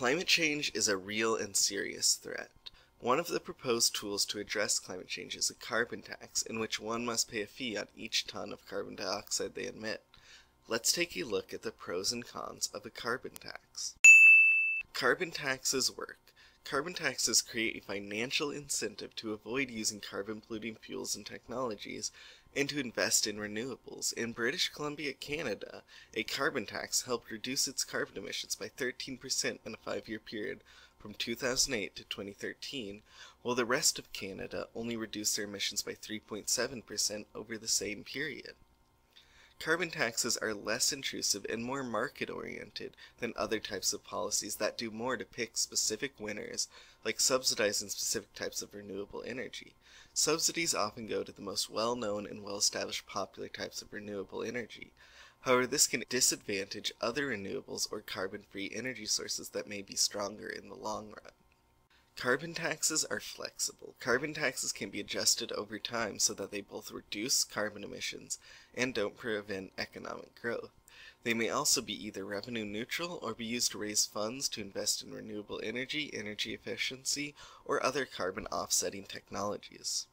Climate change is a real and serious threat. One of the proposed tools to address climate change is a carbon tax, in which one must pay a fee on each ton of carbon dioxide they emit. Let's take a look at the pros and cons of a carbon tax. Carbon taxes work. Carbon taxes create a financial incentive to avoid using carbon-polluting fuels and technologies, and to invest in renewables. In British Columbia, Canada, a carbon tax helped reduce its carbon emissions by 13% in a 5-year period, from 2008 to 2013, while the rest of Canada only reduced their emissions by 3.7% over the same period. Carbon taxes are less intrusive and more market-oriented than other types of policies that do more to pick specific winners, like subsidizing specific types of renewable energy. Subsidies often go to the most well-known and well-established popular types of renewable energy. However, this can disadvantage other renewables or carbon-free energy sources that may be stronger in the long run. Carbon taxes are flexible. Carbon taxes can be adjusted over time so that they both reduce carbon emissions and don't prevent economic growth. They may also be either revenue neutral or be used to raise funds to invest in renewable energy, energy efficiency, or other carbon offsetting technologies.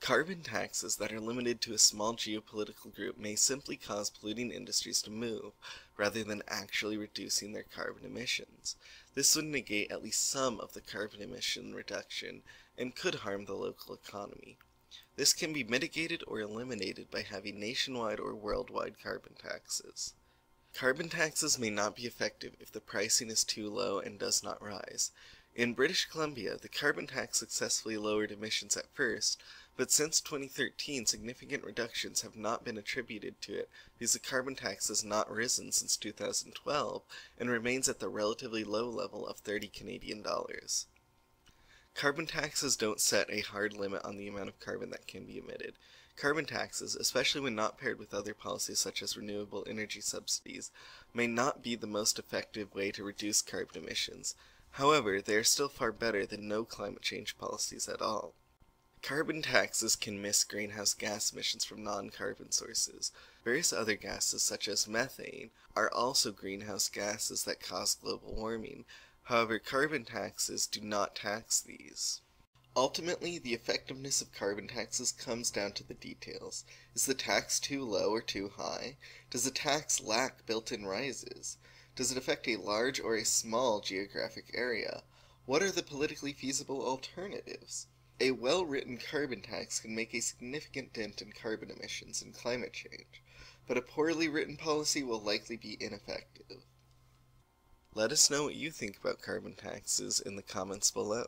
Carbon taxes that are limited to a small geopolitical group may simply cause polluting industries to move, rather than actually reducing their carbon emissions. This would negate at least some of the carbon emission reduction and could harm the local economy. This can be mitigated or eliminated by having nationwide or worldwide carbon taxes. Carbon taxes may not be effective if the pricing is too low and does not rise. In British Columbia, the carbon tax successfully lowered emissions at first, but since 2013, significant reductions have not been attributed to it because the carbon tax has not risen since 2012 and remains at the relatively low level of 30 Canadian dollars. Carbon taxes don't set a hard limit on the amount of carbon that can be emitted. Carbon taxes, especially when not paired with other policies such as renewable energy subsidies, may not be the most effective way to reduce carbon emissions. However, they are still far better than no climate change policies at all. Carbon taxes can miss greenhouse gas emissions from non-carbon sources. Various other gases, such as methane, are also greenhouse gases that cause global warming. However, carbon taxes do not tax these. Ultimately, the effectiveness of carbon taxes comes down to the details. Is the tax too low or too high? Does the tax lack built-in rises? Does it affect a large or a small geographic area? What are the politically feasible alternatives? A well-written carbon tax can make a significant dent in carbon emissions and climate change, but a poorly written policy will likely be ineffective. Let us know what you think about carbon taxes in the comments below.